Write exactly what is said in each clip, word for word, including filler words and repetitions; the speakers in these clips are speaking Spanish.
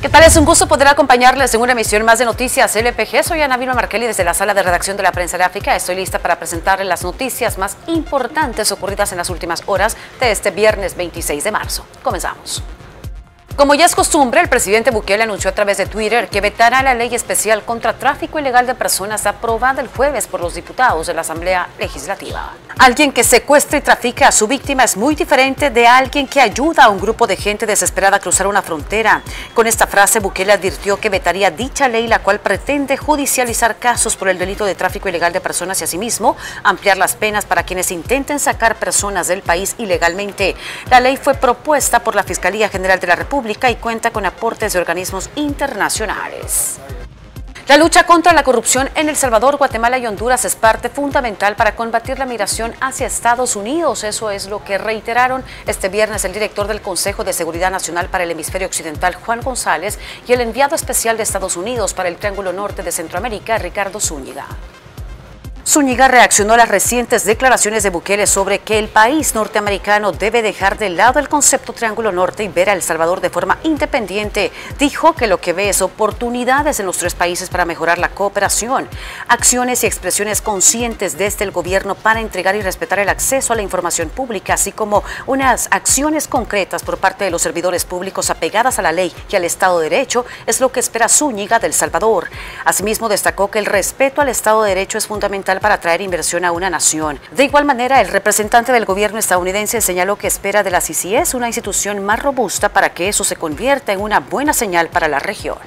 ¿Qué tal? Es un gusto poder acompañarles en una emisión más de Noticias L P G. Soy Ana Vilma Marquelli desde la sala de redacción de La Prensa Gráfica. Estoy lista para presentarles las noticias más importantes ocurridas en las últimas horas de este viernes veintiséis de marzo. Comenzamos. Como ya es costumbre, el presidente Bukele anunció a través de Twitter que vetará la ley especial contra tráfico ilegal de personas aprobada el jueves por los diputados de la Asamblea Legislativa. Alguien que secuestra y trafica a su víctima es muy diferente de alguien que ayuda a un grupo de gente desesperada a cruzar una frontera. Con esta frase, Bukele advirtió que vetaría dicha ley, la cual pretende judicializar casos por el delito de tráfico ilegal de personas y asimismo ampliar las penas para quienes intenten sacar personas del país ilegalmente. La ley fue propuesta por la Fiscalía General de la República y cuenta con aportes de organismos internacionales. La lucha contra la corrupción en El Salvador, Guatemala y Honduras es parte fundamental para combatir la migración hacia Estados Unidos. Eso es lo que reiteraron este viernes el director del Consejo de Seguridad Nacional para el Hemisferio Occidental, Juan González, y el enviado especial de Estados Unidos para el Triángulo Norte de Centroamérica, Ricardo Zúñiga. Zúñiga reaccionó a las recientes declaraciones de Bukele sobre que el país norteamericano debe dejar de lado el concepto Triángulo Norte y ver a El Salvador de forma independiente. Dijo que lo que ve es oportunidades en los tres países para mejorar la cooperación, acciones y expresiones conscientes desde el gobierno para entregar y respetar el acceso a la información pública, así como unas acciones concretas por parte de los servidores públicos apegadas a la ley y al Estado de Derecho, es lo que espera Zúñiga de El Salvador. Asimismo, destacó que el respeto al Estado de Derecho es fundamental para atraer inversión a una nación. De igual manera, el representante del gobierno estadounidense señaló que espera de la C C S una institución más robusta para que eso se convierta en una buena señal para la región.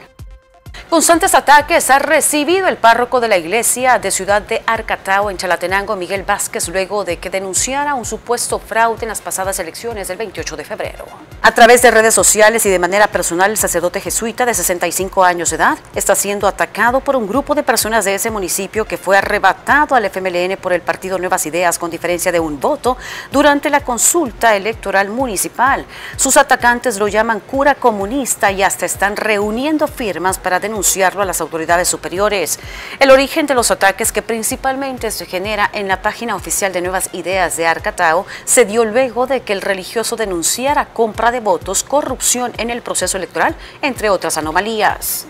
Constantes ataques ha recibido el párroco de la iglesia de Ciudad de Arcatao en Chalatenango, Miguel Vázquez, luego de que denunciara un supuesto fraude en las pasadas elecciones del veintiocho de febrero. A través de redes sociales y de manera personal, el sacerdote jesuita de sesenta y cinco años de edad está siendo atacado por un grupo de personas de ese municipio que fue arrebatado al F M L N por el partido Nuevas Ideas con diferencia de un voto durante la consulta electoral municipal. Sus atacantes lo llaman cura comunista y hasta están reuniendo firmas para denunciar a las autoridades superiores. El origen de los ataques, que principalmente se genera en la página oficial de Nuevas Ideas de Arcatao, se dio luego de que el religioso denunciara compra de votos, corrupción en el proceso electoral, entre otras anomalías.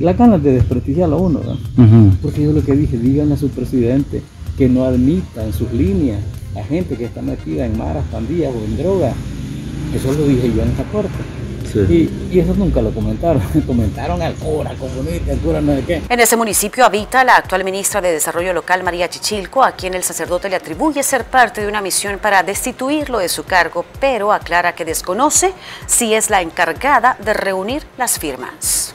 La ganas de desprestigiarlo a uno, ¿no? Uh-huh. Porque yo lo que dije, digan a su presidente que no admita en sus líneas a gente que está metida en maras, pandillas o en droga. Eso lo dije yo en esta corte. Sí. Y, y eso nunca lo comentaron, comentaron al cura, comunista, al cura no sé qué. En ese municipio habita la actual ministra de Desarrollo Local, María Chichilco, a quien el sacerdote le atribuye ser parte de una misión para destituirlo de su cargo, pero aclara que desconoce si es la encargada de reunir las firmas.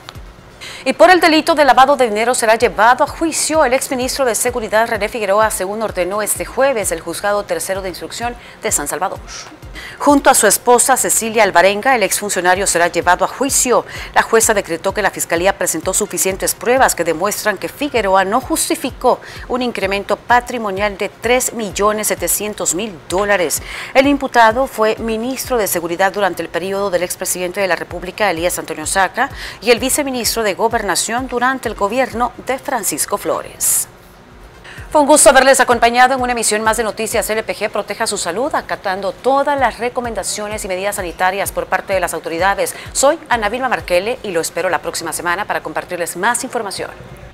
Y por el delito de lavado de dinero será llevado a juicio el exministro de Seguridad, René Figueroa, según ordenó este jueves el juzgado tercero de instrucción de San Salvador. Junto a su esposa Cecilia Albarenga, el exfuncionario será llevado a juicio. La jueza decretó que la Fiscalía presentó suficientes pruebas que demuestran que Figueroa no justificó un incremento patrimonial de tres millones setecientos mil dólares. El imputado fue ministro de Seguridad durante el periodo del expresidente de la República, Elías Antonio Saca, y el viceministro de Gobernación durante el gobierno de Francisco Flores. Fue un gusto haberles acompañado en una emisión más de Noticias L P G. Proteja su salud acatando todas las recomendaciones y medidas sanitarias por parte de las autoridades. Soy Ana Vilma Marquelli y lo espero la próxima semana para compartirles más información.